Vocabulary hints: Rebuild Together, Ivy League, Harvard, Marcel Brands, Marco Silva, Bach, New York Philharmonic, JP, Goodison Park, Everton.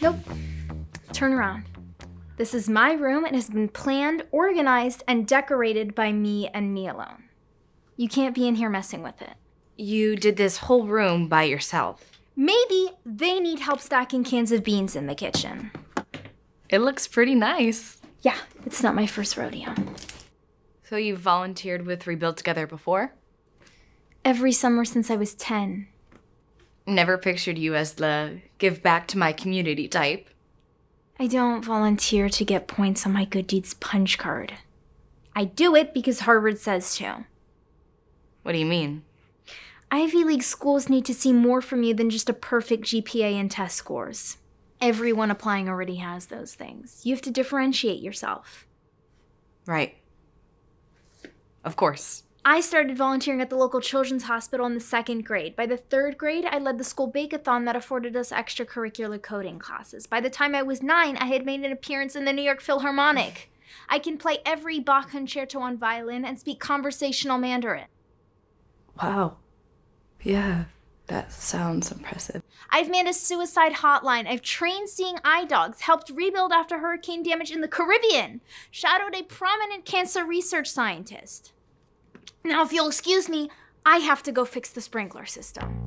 Nope. Turn around. This is my room and has been planned, organized, and decorated by me and me alone. You can't be in here messing with it. You did this whole room by yourself. Maybe they need help stocking cans of beans in the kitchen. It looks pretty nice. Yeah, it's not my first rodeo. So you volunteered with Rebuild Together before? Every summer since I was 10. Never pictured you as the give back to my community type. I don't volunteer to get points on my good deeds punch card. I do it because Harvard says to. What do you mean? Ivy League schools need to see more from you than just a perfect GPA and test scores. Everyone applying already has those things. You have to differentiate yourself. Right. Of course. I started volunteering at the local children's hospital in the 2nd grade. By the 3rd grade, I led the school bake-a-thon that afforded us extracurricular coding classes. By the time I was 9, I had made an appearance in the New York Philharmonic. I can play every Bach concerto on violin and speak conversational Mandarin. Wow. Yeah, that sounds impressive. I've manned a suicide hotline. I've trained seeing eye dogs, helped rebuild after hurricane damage in the Caribbean, shadowed a prominent cancer research scientist. Now, if you'll excuse me, I have to go fix the sprinkler system.